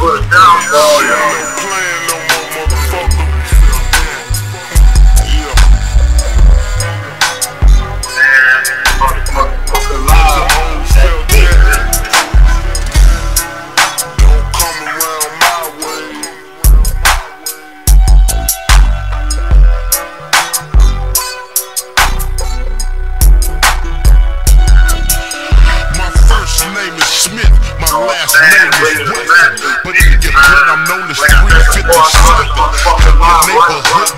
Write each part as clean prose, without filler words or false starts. put down for you. I ain't playing no more, motherfucker. Yeah. Man, motherfucker live. Don't come around my way. My first name is Smith. My last name is West. But nigga, when I'm known as 350 something, cause my neighborhood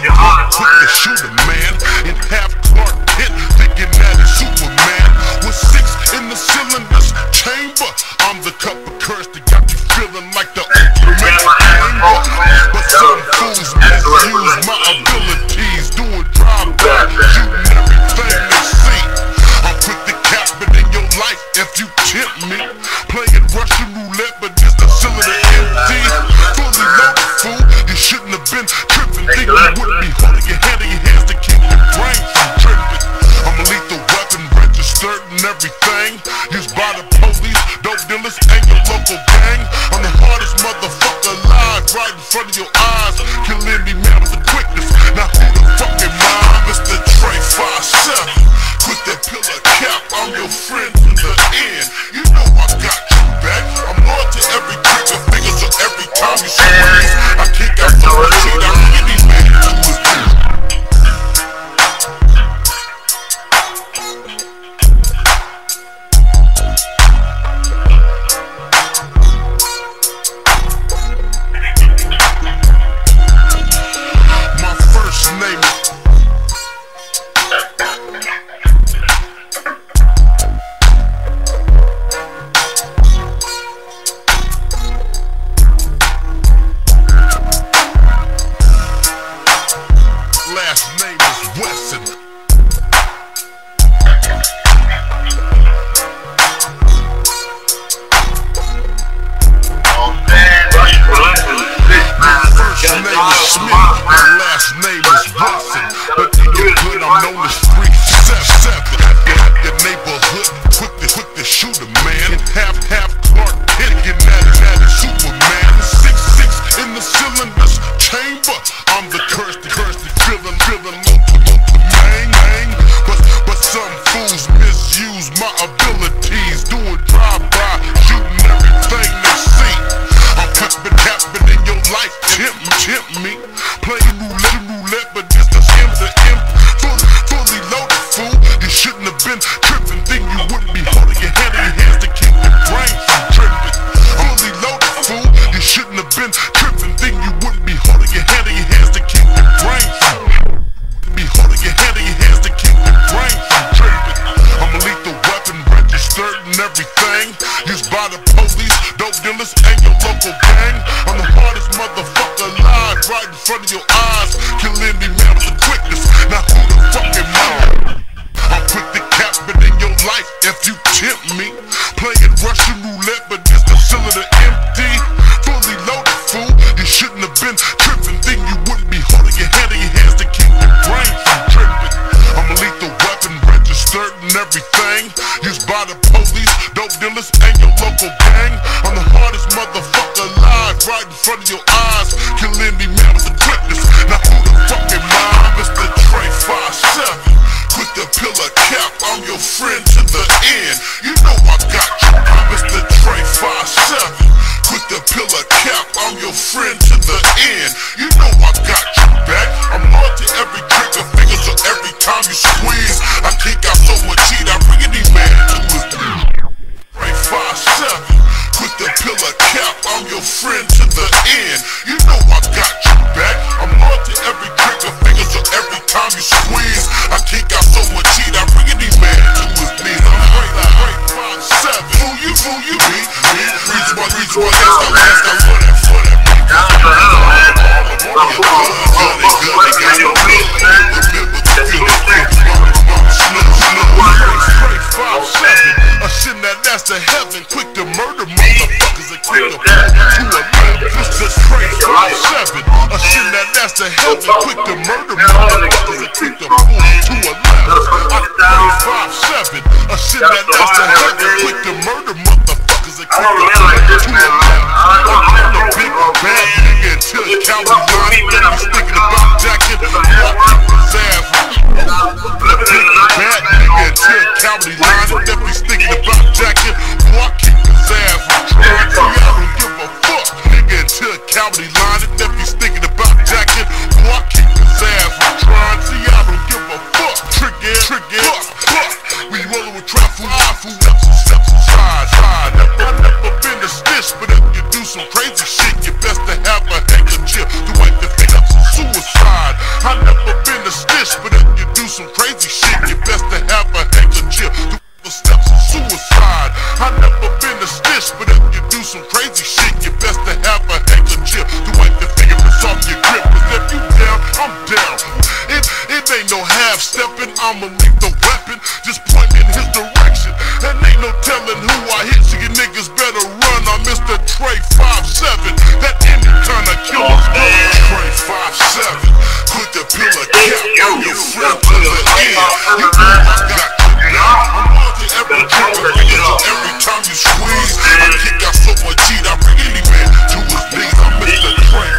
quick to shoot a man in half Clark Kent, thinking that it's Superman. With six in the cylinder's chamber, I'm the cup of curse that got you feeling like the ultimate anger. But some fools misuse my abilities, doing drive by, shooting everything they see. I'll put the cap in your life if you tip me. Playing Russian roulette, but this the cylinder. Think you wouldn't be holding your head in your hands to keep your brain from tripping. I'm a lethal weapon, registered and everything. Used by the police, dope dealers, and your local gang. I'm the hardest motherfucker alive, right in front of your eyes. Killing me, man, with the quickness. Now who the fuck am I? Mr. Trey 5'7". Quit that pillar cap, I'm your friend to the end. You know I got you back. I'm loyal to every trigger, fingers of every time you shoot. I kick out for a cheat. That's the hell, quick to murder motherfuckers. I don't really like this, man. jacket, boy, I kick his ass with Trey. I don't give a fuck, nigga, until a county line. And if he's thinking about jacking, boy, I kick his ass with Trey. See, I don't give a fuck, trigger, fuck. We rollin' with Trey Five, steps aside, I've never been a snitch, but if you do some crazy shit, you best to have a handkerchief to wipe the face up some suicide. I've never been a snitch, but if you do some crazy shit, you best to have a handkerchief to steps of suicide. I've never been a snitch, but if you do some crazy shit, you best to have a handkerchief to wipe the fingers off your grip. Cause if you down, I'm down. It ain't no half-stepping, I'ma leave the weapon, just point in his direction. And ain't no telling who I hit, so you niggas better run. I'm Mr. Trey 5'7", that any kind of killer's gun. Trey 5'7", put the pill a cap on your friend to the end. You know I got you now. Every time you squeeze, I kick out so much heat, I bring any man to his knees. I'm Mr. Trey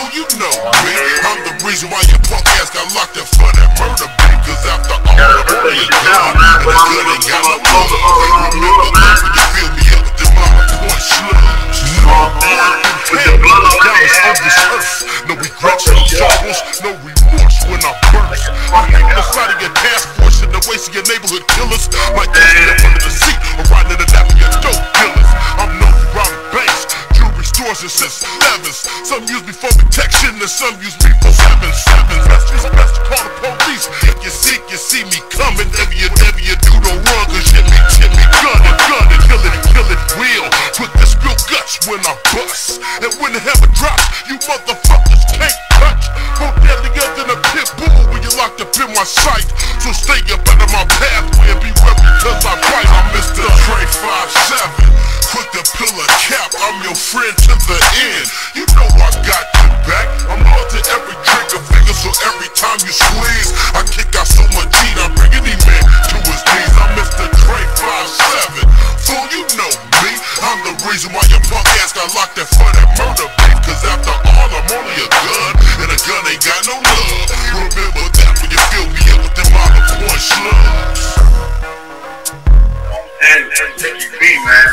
5'7", fool, you know me. I'm the reason why your punk ass got locked up for that murder beat. Cause after all the money is gone, and the good ain't got no money. Remember that when you fill me up with them mama point slugs. $1 million on this earth, no regrets, no troubles, no remorse when I burst. I hang the side of your task force in the waist of your neighborhood killers. Like this up under the seat or riding in the lap of your dope killers. I'm known for robbing banks, jewelry stores, and since 11s. Some use me for protection and some use me for 7-7s. Best call the police. If you sick, you see me coming. Whatever you do, don't run, cause shit me gunning, kill it, real. With the spill guts when I bust. And when the hammer drops, you motherfuckers can't touch. More deadlier than a pit bull when you're locked up in my sight. So stay up out of my pathway and beware because I bite. I'm Mr. Trey 5'7", put the pillar cap, I'm your friend to the end. You know I got your back, I'm loyal to every trigger finger. So every time you squeeze, I kick out so much heat, I bring any man to his knees. I'm Mr. Trey 5'7", fool, you know me. I'm the reason why your punk ass got locked up for that murder beat. Cause after all, I'm only a gun, and a gun ain't got no love. Remember that when you fill me up with them olive point slugs. And take you be, man.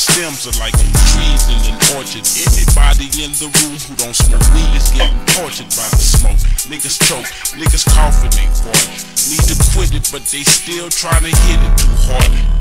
Stems are like trees in an orchard. Anybody in the room who don't smoke weed is getting tortured by the smoke. Niggas choke, niggas coughing, they fall. Need to quit it, but they still trying to hit it too hard.